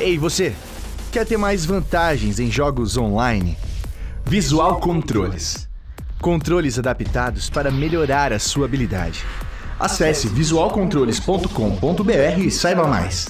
Ei, você! Quer ter mais vantagens em jogos online? Visual Controles. Controles adaptados para melhorar a sua habilidade. Acesse visualcontroles.com.br e saiba mais.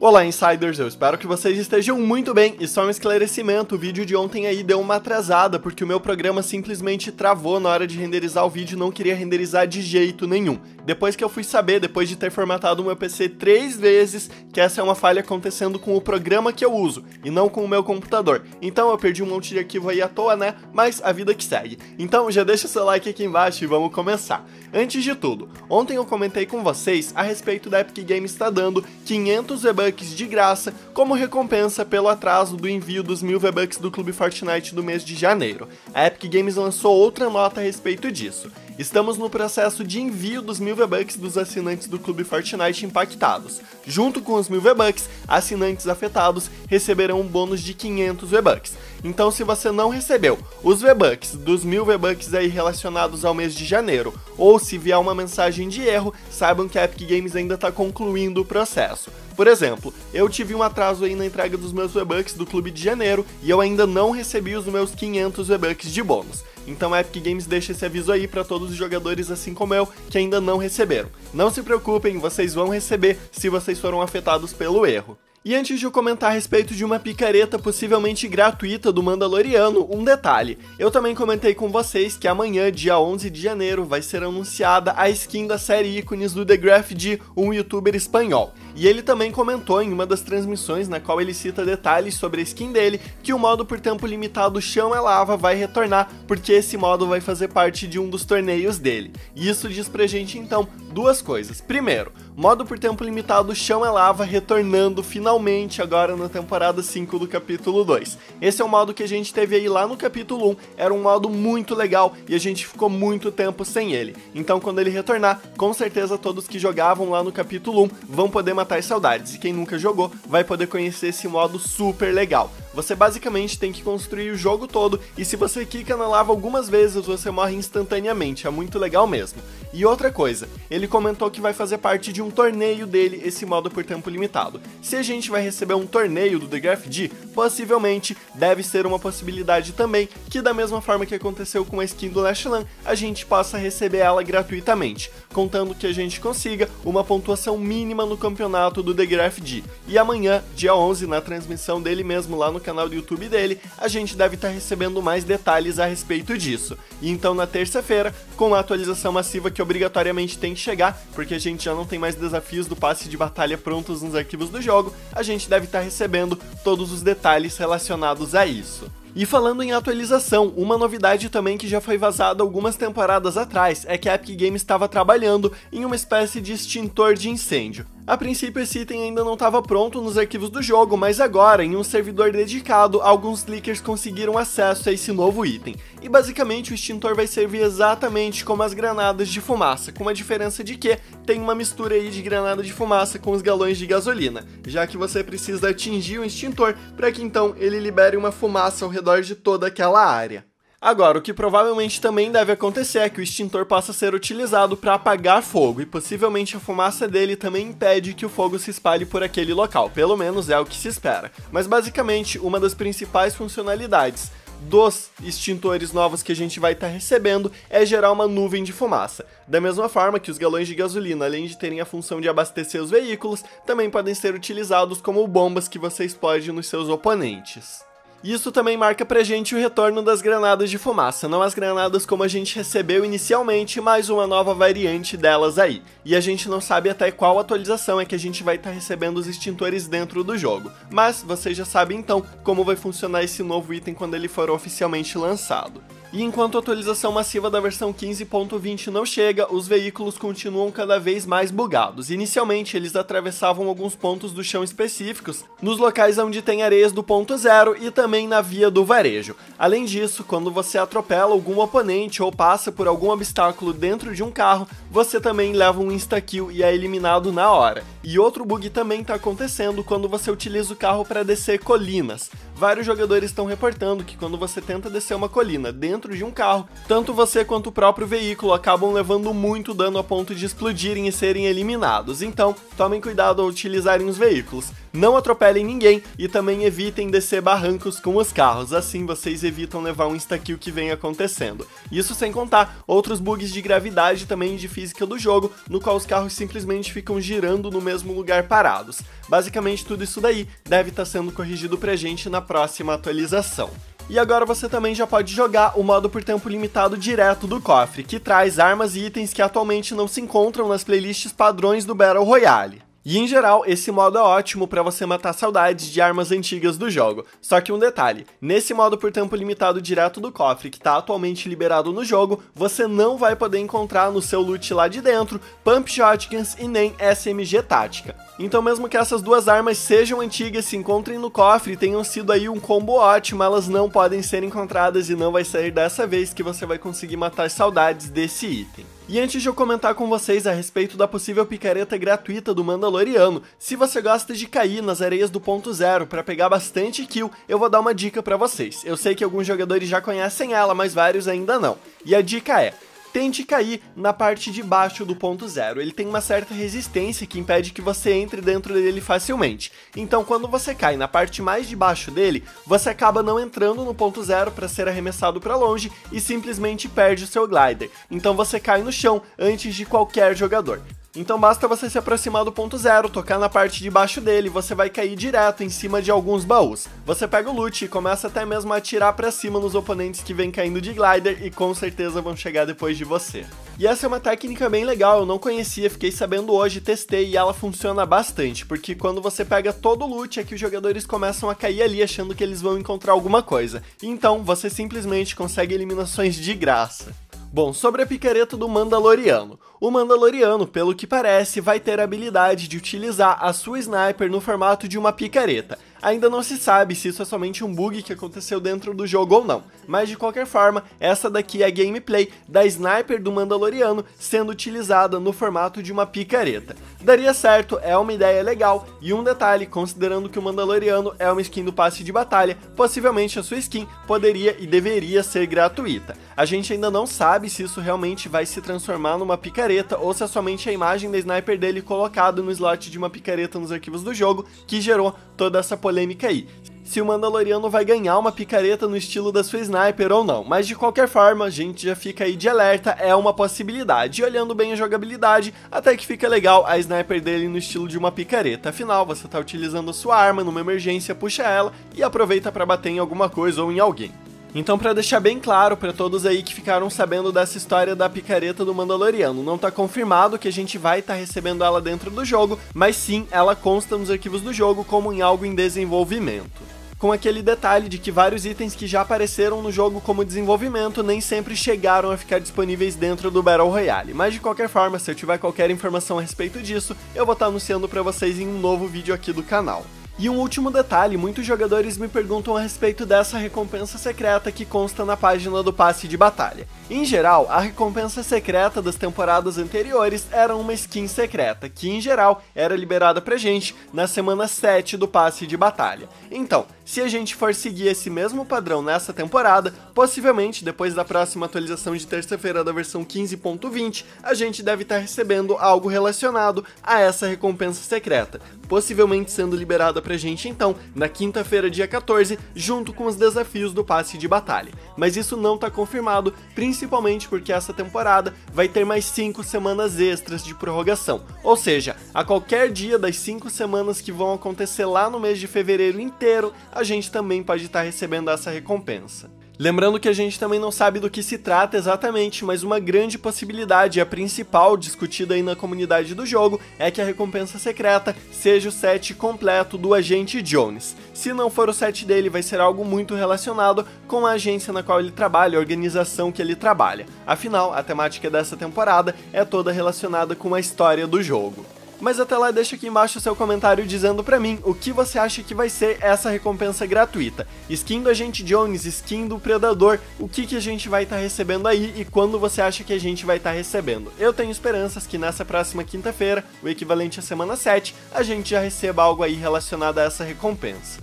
Olá, Insiders! Eu espero que vocês estejam muito bem. E só um esclarecimento, o vídeo de ontem aí deu uma atrasada, porque o meu programa simplesmente travou na hora de renderizar o vídeo, não queria renderizar de jeito nenhum. Depois que eu fui saber, depois de ter formatado o meu PC 3 vezes, que essa é uma falha acontecendo com o programa que eu uso, e não com o meu computador. Então eu perdi um monte de arquivo aí à toa, né? Mas a vida que segue. Então já deixa seu like aqui embaixo e vamos começar. Antes de tudo, ontem eu comentei com vocês a respeito da Epic Games está dando 500 V-Bucks de graça como recompensa pelo atraso do envio dos 1000 V-Bucks do Clube Fortnite do mês de janeiro. A Epic Games lançou outra nota a respeito disso. Estamos no processo de envio dos 1000 V-Bucks dos assinantes do Clube Fortnite impactados. Junto com os 1000 V-Bucks, assinantes afetados receberão um bônus de 500 V-Bucks. Então, se você não recebeu os V-Bucks dos 1000 V-Bucks aí relacionados ao mês de janeiro, ou se vier uma mensagem de erro, saibam que a Epic Games ainda está concluindo o processo. Por exemplo, eu tive um atraso aí na entrega dos meus V-Bucks do Clube de Janeiro e eu ainda não recebi os meus 500 V-Bucks de bônus. Então a Epic Games deixa esse aviso aí para todos os jogadores assim como eu, que ainda não receberam. Não se preocupem, vocês vão receber se vocês foram afetados pelo erro. E antes de eu comentar a respeito de uma picareta possivelmente gratuita do Mandaloriano, um detalhe. Eu também comentei com vocês que amanhã, dia 11 de janeiro, vai ser anunciada a skin da série Ícones do TheGrefg de um youtuber espanhol. E ele também comentou em uma das transmissões na qual ele cita detalhes sobre a skin dele, que o modo por tempo limitado Chão é Lava vai retornar, porque esse modo vai fazer parte de um dos torneios dele. E isso diz pra gente então duas coisas. Primeiro, modo por tempo limitado Chão é Lava retornando finalmente. Agora na temporada 5 do capítulo 2. Esse é um modo que a gente teve aí lá no capítulo 1, era um modo muito legal e a gente ficou muito tempo sem ele. Então quando ele retornar, com certeza todos que jogavam lá no capítulo 1 vão poder matar as saudades. E quem nunca jogou vai poder conhecer esse modo super legal. Você basicamente tem que construir o jogo todo e se você clica na lava algumas vezes você morre instantaneamente, é muito legal mesmo. E outra coisa, ele comentou que vai fazer parte de um torneio dele esse modo por tempo limitado. Se a gente vai receber um torneio do TheGrefg, possivelmente deve ser uma possibilidade também que da mesma forma que aconteceu com a skin do Lashlan, a gente possa receber ela gratuitamente, contando que a gente consiga uma pontuação mínima no campeonato do TheGrefg. E amanhã, dia 11, na transmissão dele mesmo lá no canal do YouTube dele, a gente deve estar recebendo mais detalhes a respeito disso. E então na terça-feira, com a atualização massiva que obrigatoriamente tem que chegar, porque a gente já não tem mais desafios do passe de batalha prontos nos arquivos do jogo, a gente deve estar recebendo todos os detalhes relacionados a isso. E falando em atualização, uma novidade também que já foi vazada algumas temporadas atrás é que a Epic Games estava trabalhando em uma espécie de extintor de incêndio. A princípio esse item ainda não estava pronto nos arquivos do jogo, mas agora, em um servidor dedicado, alguns leakers conseguiram acesso a esse novo item. E basicamente o extintor vai servir exatamente como as granadas de fumaça, com a diferença de que tem uma mistura aí de granada de fumaça com os galões de gasolina, já que você precisa atingir o extintor para que então ele libere uma fumaça ao redor de toda aquela área. Agora, o que provavelmente também deve acontecer é que o extintor possa ser utilizado para apagar fogo, e possivelmente a fumaça dele também impede que o fogo se espalhe por aquele local, pelo menos é o que se espera. Mas basicamente, uma das principais funcionalidades dos extintores novos que a gente vai estar recebendo é gerar uma nuvem de fumaça. Da mesma forma que os galões de gasolina, além de terem a função de abastecer os veículos, também podem ser utilizados como bombas que você explode nos seus oponentes. Isso também marca pra gente o retorno das granadas de fumaça, não as granadas como a gente recebeu inicialmente, mas uma nova variante delas aí. E a gente não sabe até qual atualização é que a gente vai estar recebendo os extintores dentro do jogo, mas você já sabe então como vai funcionar esse novo item quando ele for oficialmente lançado. E enquanto a atualização massiva da versão 15.20 não chega, os veículos continuam cada vez mais bugados. Inicialmente, eles atravessavam alguns pontos do chão específicos, nos locais onde tem areias do ponto zero e também na via do varejo. Além disso, quando você atropela algum oponente ou passa por algum obstáculo dentro de um carro, você também leva um insta-kill e é eliminado na hora. E outro bug também está acontecendo quando você utiliza o carro para descer colinas. vários jogadores estão reportando que quando você tenta descer uma colina dentro de um carro, tanto você quanto o próprio veículo acabam levando muito dano a ponto de explodirem e serem eliminados. Então, tomem cuidado ao utilizarem os veículos. Não atropelem ninguém e também evitem descer barrancos com os carros, assim vocês evitam levar um insta-kill que vem acontecendo. Isso sem contar outros bugs de gravidade também e de física do jogo, no qual os carros simplesmente ficam girando no mesmo lugar parados. Basicamente tudo isso daí deve estar sendo corrigido pra gente na próxima atualização. E agora você também já pode jogar o modo por tempo limitado direto do cofre, que traz armas e itens que atualmente não se encontram nas playlists padrões do Battle Royale. E em geral, esse modo é ótimo para você matar saudades de armas antigas do jogo. Só que um detalhe, nesse modo por tempo limitado direto do cofre, que tá atualmente liberado no jogo, você não vai poder encontrar no seu loot lá de dentro, Pump Shotguns e nem SMG Tática. Então mesmo que essas duas armas sejam antigas, se encontrem no cofre e tenham sido aí um combo ótimo, elas não podem ser encontradas e não vai sair dessa vez que você vai conseguir matar saudades desse item. E antes de eu comentar com vocês a respeito da possível picareta gratuita do Mandaloriano, se você gosta de cair nas areias do Ponto Zero para pegar bastante kill, eu vou dar uma dica para vocês. Eu sei que alguns jogadores já conhecem ela, mas vários ainda não. E a dica é: tente cair na parte de baixo do Ponto Zero, ele tem uma certa resistência que impede que você entre dentro dele facilmente. Então quando você cai na parte mais de baixo dele, você acaba não entrando no Ponto Zero para ser arremessado para longe e simplesmente perde o seu glider. Então você cai no chão antes de qualquer jogador. Então basta você se aproximar do Ponto Zero, tocar na parte de baixo dele, você vai cair direto em cima de alguns baús. Você pega o loot e começa até mesmo a atirar pra cima nos oponentes que vêm caindo de glider e com certeza vão chegar depois de você. E essa é uma técnica bem legal, eu não conhecia, fiquei sabendo hoje, testei e ela funciona bastante, porque quando você pega todo o loot é que os jogadores começam a cair ali achando que eles vão encontrar alguma coisa. Então você simplesmente consegue eliminações de graça. Bom, sobre a picareta do Mandaloriano. O Mandaloriano, pelo que parece, vai ter a habilidade de utilizar a sua sniper no formato de uma picareta. Ainda não se sabe se isso é somente um bug que aconteceu dentro do jogo ou não, mas de qualquer forma, essa daqui é a gameplay da sniper do Mandaloriano sendo utilizada no formato de uma picareta. Daria certo, é uma ideia legal, e um detalhe, considerando que o Mandaloriano é uma skin do passe de batalha, possivelmente a sua skin poderia e deveria ser gratuita. A gente ainda não sabe se isso realmente vai se transformar numa picareta ou se é somente a imagem da sniper dele colocado no slot de uma picareta nos arquivos do jogo que gerou toda essa polêmica aí. Se o Mandaloriano vai ganhar uma picareta no estilo da sua sniper ou não, mas de qualquer forma a gente já fica aí de alerta, é uma possibilidade, e olhando bem a jogabilidade até que fica legal a sniper dele no estilo de uma picareta, afinal você tá utilizando a sua arma numa emergência, puxa ela e aproveita para bater em alguma coisa ou em alguém. Então, para deixar bem claro para todos aí que ficaram sabendo dessa história da picareta do Mandaloriano, não tá confirmado que a gente vai estar recebendo ela dentro do jogo, mas sim, ela consta nos arquivos do jogo como em algo em desenvolvimento. Com aquele detalhe de que vários itens que já apareceram no jogo como desenvolvimento nem sempre chegaram a ficar disponíveis dentro do Battle Royale, mas de qualquer forma, se eu tiver qualquer informação a respeito disso, eu vou estar anunciando para vocês em um novo vídeo aqui do canal. E um último detalhe, muitos jogadores me perguntam a respeito dessa recompensa secreta que consta na página do passe de batalha. Em geral, a recompensa secreta das temporadas anteriores era uma skin secreta, que em geral era liberada pra gente na semana 7 do passe de batalha. Então, se a gente for seguir esse mesmo padrão nessa temporada, possivelmente depois da próxima atualização de terça-feira da versão 15.20, a gente deve estar recebendo algo relacionado a essa recompensa secreta, possivelmente sendo liberada pra gente então na quinta-feira, dia 14, junto com os desafios do passe de batalha. Mas isso não tá confirmado, principalmente porque essa temporada vai ter mais 5 semanas extras de prorrogação, ou seja, a qualquer dia das 5 semanas que vão acontecer lá no mês de fevereiro inteiro, a gente também pode estar recebendo essa recompensa. Lembrando que a gente também não sabe do que se trata exatamente, mas uma grande possibilidade, a principal discutida aí na comunidade do jogo, é que a recompensa secreta seja o set completo do Agente Jones. Se não for o set dele, vai ser algo muito relacionado com a agência na qual ele trabalha, a organização que ele trabalha. Afinal, a temática dessa temporada é toda relacionada com a história do jogo. Mas até lá, deixa aqui embaixo o seu comentário dizendo pra mim o que você acha que vai ser essa recompensa gratuita. Skin do Agente Jones, skin do Predador, o que a gente vai estar recebendo aí e quando você acha que a gente vai estar recebendo. Eu tenho esperanças que nessa próxima quinta-feira, o equivalente à semana 7, a gente já receba algo aí relacionado a essa recompensa.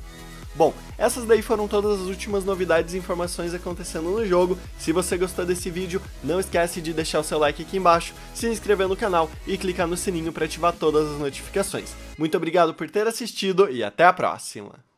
Bom, essas daí foram todas as últimas novidades e informações acontecendo no jogo. Se você gostou desse vídeo, não esquece de deixar o seu like aqui embaixo, se inscrever no canal e clicar no sininho para ativar todas as notificações. Muito obrigado por ter assistido e até a próxima!